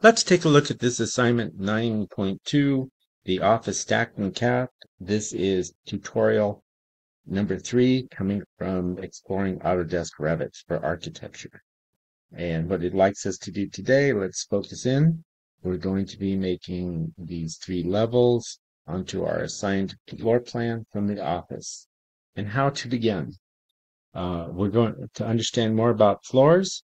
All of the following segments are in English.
Let's take a look at this assignment 9.2, the office stacked and capped. This is tutorial number 3 coming from exploring Autodesk Revit for architecture. And what it likes us to do today, let's focus in. We're going to be making these 3 levels onto our assigned floor plan from the office. And how to begin. We're going to understand more about floors.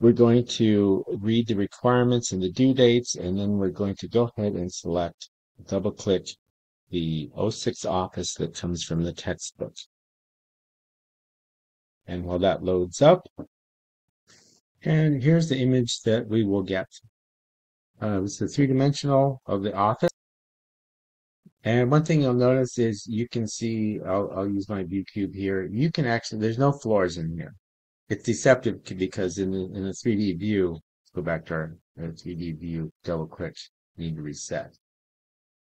We're going to read the requirements and the due dates, and then we're going to go ahead and select, double-click the 06 office that comes from the textbook. And while that loads up, and here's the image that we will get. It's the 3-dimensional of the office. And one thing you'll notice is you can see, I'll use my view cube here, you can actually, there's no floors in here. It's deceptive because in the 3D view, let's go back to our 3D view, double click, need to reset.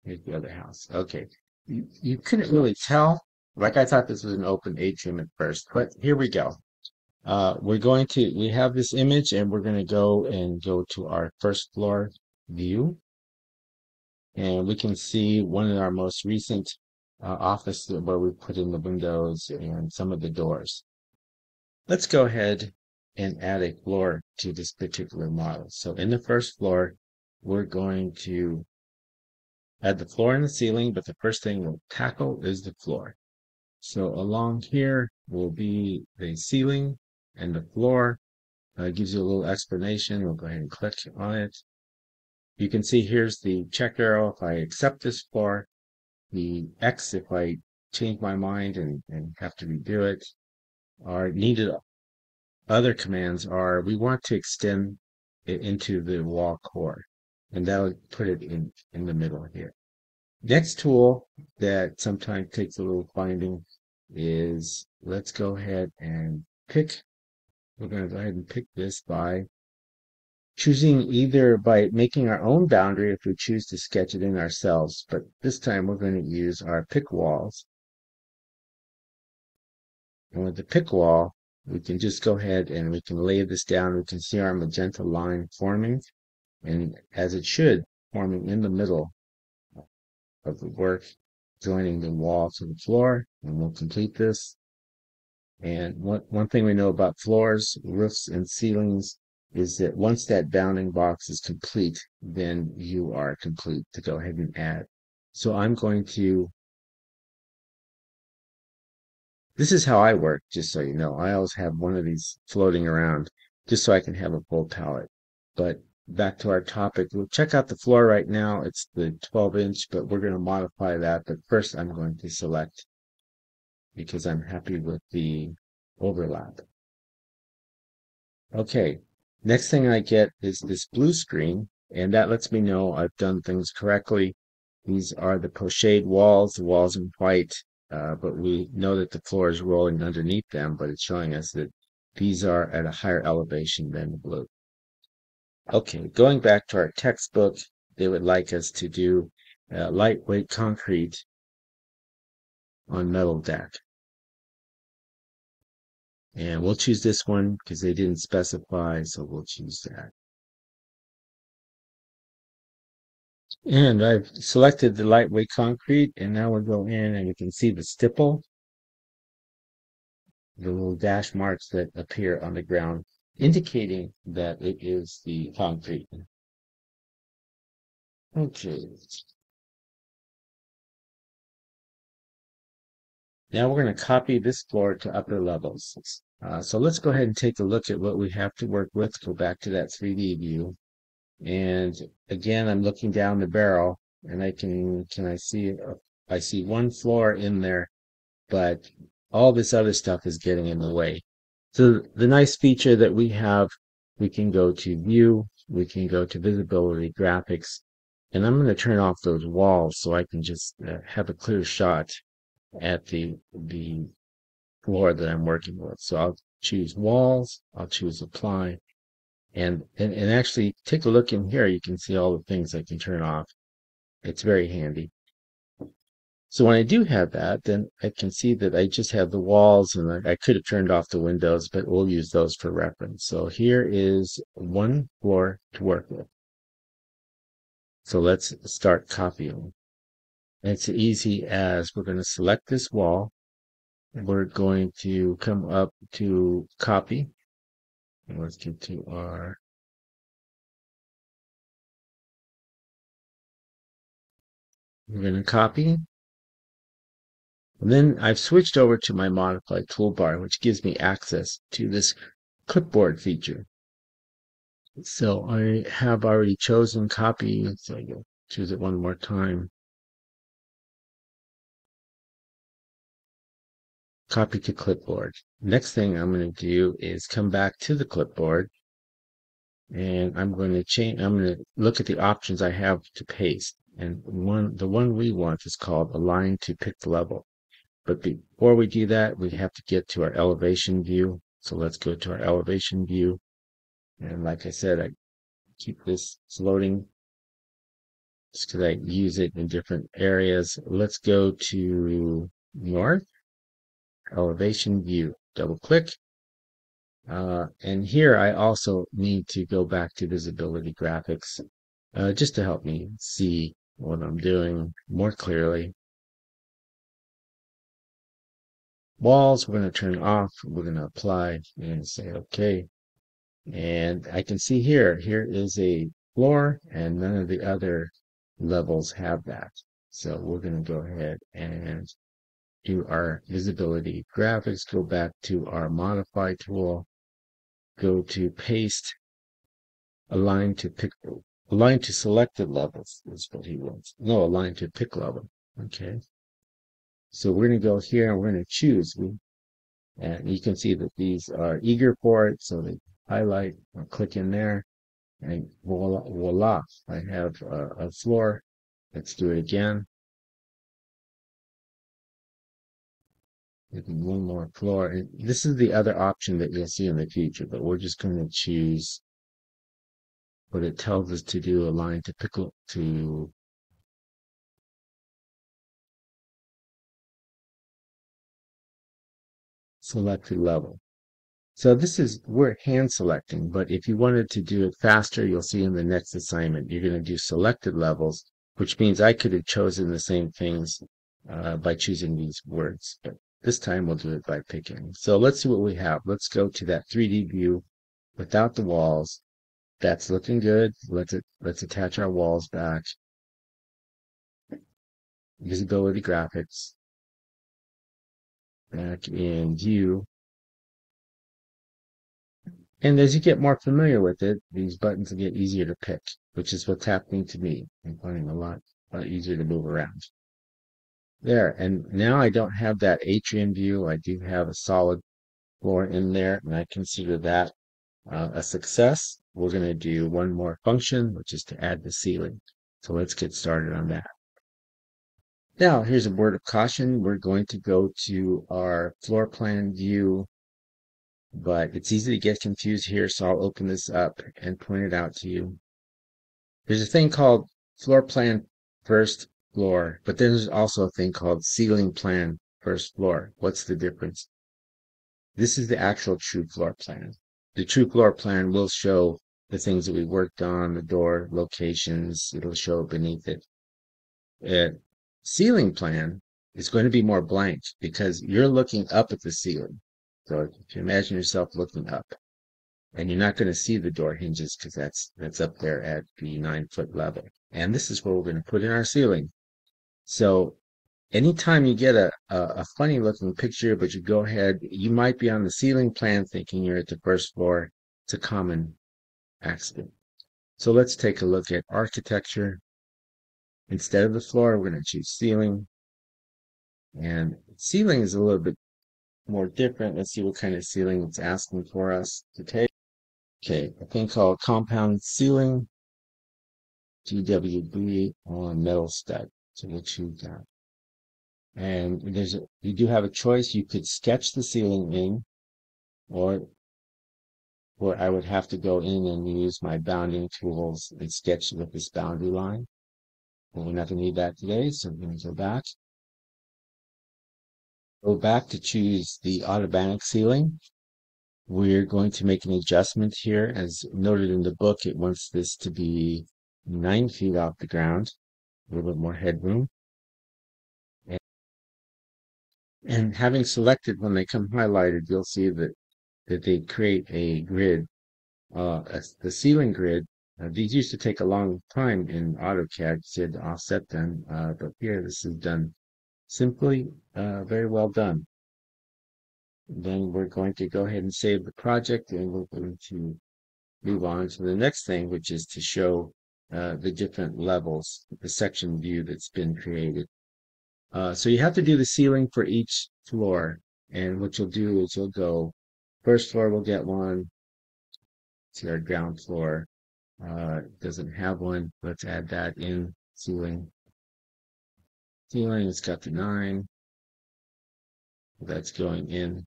Here's the other house. Okay. You couldn't really tell. Like I thought this was an open atrium at first, but here we go. We have this image and we're going to go to our first floor view. And we can see one of our most recent offices where we put in the windows and some of the doors. Let's go ahead and add a floor to this particular model. So in the first floor, we're going to add the floor and the ceiling, but the first thing we'll tackle is the floor. So along here will be the ceiling and the floor. It gives you a little explanation. We'll go ahead and click on it. You can see here's the check arrow if I accept this floor, the X if I change my mind and have to redo it. Our needed other commands are we want to extend it into the wall core, and that'll put it in the middle here. Next tool that sometimes takes a little finding is let's go ahead and pick. We're going to go ahead and pick this by choosing either by making our own boundary if we choose to sketch it in ourselves, but this time we're going to use our pick walls. And with the pick wall, we can just go ahead and we can lay this down. We can see our magenta line forming, and as it should, forming in the middle of the work, joining the wall to the floor, and we'll complete this. And one thing we know about floors, roofs, and ceilings is that once that bounding box is complete, then you are complete to go ahead and add. So I'm going to... This is how I work, just so you know. I always have one of these floating around just so I can have a full palette. But back to our topic. We'll check out the floor right now. It's the 12-inch, but we're going to modify that. But first I'm going to select because I'm happy with the overlap. Okay, next thing I get is this blue screen, and that lets me know I've done things correctly. These are the crocheted walls, the walls in white. But we know that the floor is rolling underneath them, but it's showing us that these are at a higher elevation than the blue. Okay, going back to our textbook, they would like us to do lightweight concrete on metal deck. And we'll choose this one because they didn't specify, so we'll choose that. And I've selected the lightweight concrete, and now we'll go in and you can see the stipple, the little dash marks that appear on the ground, indicating that it is the concrete. Okay. Now we're going to copy this floor to upper levels. So let's go ahead and take a look at what we have to work with. Go back to that 3D view. And again, I'm looking down the barrel, and I see, I see one floor in there, but all this other stuff is getting in the way. So the nice feature that we have, we can go to view, we can go to visibility graphics, and I'm going to turn off those walls so I can just have a clear shot at the floor that I'm working with. So I'll choose walls, I'll choose apply. And actually, take a look in here. You can see all the things I can turn off. It's very handy. So when I do have that, then I can see that I just have the walls, and I could have turned off the windows, but we'll use those for reference. So here is one floor to work with. So let's start copying. And it's easy as we're going to select this wall. We're going to come up to copy. And let's get to our we're going to copy. And then I've switched over to my modify toolbar, which gives me access to this clipboard feature. So I have already chosen copy. So I'll choose it one more time. Copy to clipboard. Next thing I'm going to do is come back to the clipboard, and I'm going to change. I'm going to look at the options I have to paste, and the one we want is called align to picked level. But before we do that, we have to get to our elevation view. So let's go to our elevation view, and like I said, I keep this floating just because I use it in different areas. Let's go to north. Elevation view, double click, and here I also need to go back to visibility graphics just to help me see what I'm doing more clearly. Walls we're going to turn off, we're going to apply and say okay, and I can see here is a floor, and none of the other levels have that, so we're going to go ahead and do our visibility graphics, go back to our modify tool, go to paste, align to selected levels is what he wants. No, align to pick level. Okay. So we're going to go here and we're going to choose. And you can see that these are eager for it. So they highlight, I'll click in there, and voila, I have a floor. Let's do it again. One more floor, and this is the other option that you'll see in the future, but we're just going to choose what it tells us to do, align to pickle to selected level. So this is, we're hand selecting, but if you wanted to do it faster, you'll see in the next assignment you're going to do selected levels, which means I could have chosen the same things by choosing these words, but this time we'll do it by picking. So let's see what we have. Let's go to that 3D view without the walls. That's looking good. Let's attach our walls back. Visibility graphics. Back in view. And as you get more familiar with it, these buttons will get easier to pick, which is what's happening to me. I'm finding a lot easier to move around. There, and now I don't have that atrium view. I do have a solid floor in there, and I consider that a success. We're going to do one more function, which is to add the ceiling. So let's get started on that. Now, here's a word of caution. We're going to go to our floor plan view, but it's easy to get confused here, so I'll open this up and point it out to you. There's a thing called floor plan first floor, but then there's also a thing called ceiling plan first floor. What's the difference? This is the actual true floor plan. The true floor plan will show the things that we worked on, the door locations, it'll show beneath it. Ceiling plan is going to be more blank because you're looking up at the ceiling. So if you imagine yourself looking up, and you're not going to see the door hinges because that's up there at the 9-foot level. And this is where we're going to put in our ceiling. So anytime you get a funny looking picture, but you go ahead, you might be on the ceiling plan thinking you're at the first floor. It's a common accident. So let's take a look at architecture. Instead of the floor, we're going to choose ceiling. And ceiling is a little bit more different. Let's see what kind of ceiling it's asking for us to take. Okay, a thing called compound ceiling, GWB on metal stud. So we'll choose that. And there's you do have a choice. You could sketch the ceiling in, or I would have to go in and use my bounding tools and sketch with this boundary line. But we're not going to need that today, so we're going to go back. Go back to choose the automatic ceiling. We're going to make an adjustment here. As noted in the book, it wants this to be 9 feet off the ground, a little bit more headroom. And having selected, when they come highlighted, you'll see that they create a grid, the ceiling grid. These used to take a long time in AutoCAD, so you had to offset them, but here this is done simply, very well done. Then we're going to go ahead and save the project, and we're going to move on to the next thing, which is to show the different levels, the section view that's been created. So you have to do the ceiling for each floor, and what you'll do is you'll go, first floor will get one. See our ground floor doesn't have one. Let's add that in. Ceiling, it's got the 9. That's going in.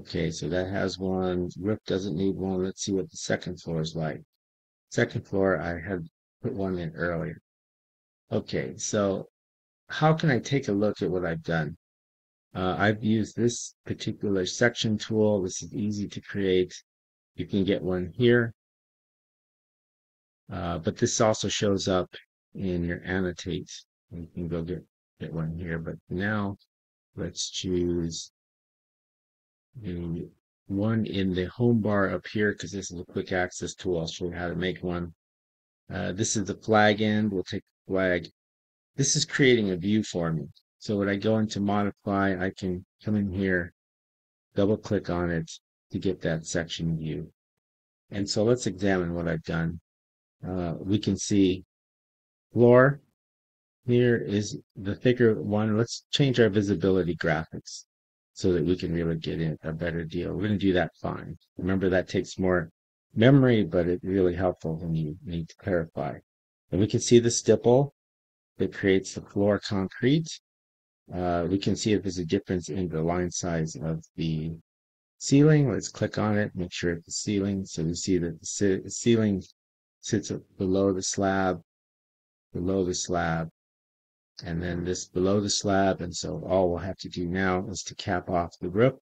Okay, so that has one. Roof doesn't need one. Let's see what the second floor is like. Second floor, I had put one in earlier. Okay, so how can I take a look at what I've done? I've used this particular section tool. This is easy to create. You can get one here. But this also shows up in your annotates. You can go get one here. But now let's choose one in the home bar up here, because this is a quick access tool. I'll show you how to make one. This is the flag end. We'll take the flag. This is creating a view for me. So when I go into modify, I can come in here, double click on it to get that section view. And so let's examine what I've done. We can see floor. Here is the thicker one. Let's change our visibility graphics so that we can really get a better deal. We're going to do that fine. Remember, that takes more memory, but it's really helpful when you need to clarify. And we can see the stipple that creates the floor concrete. We can see if there's a difference in the line size of the ceiling. Let's click on it, make sure it's the ceiling. So we see that the ceiling sits below the slab, and then this below the slab. And so all we'll have to do now is to cap off the roof.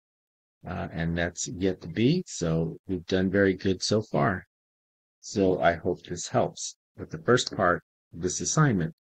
And that's yet to be. So we've done very good so far. So I hope this helps with the first part of this assignment.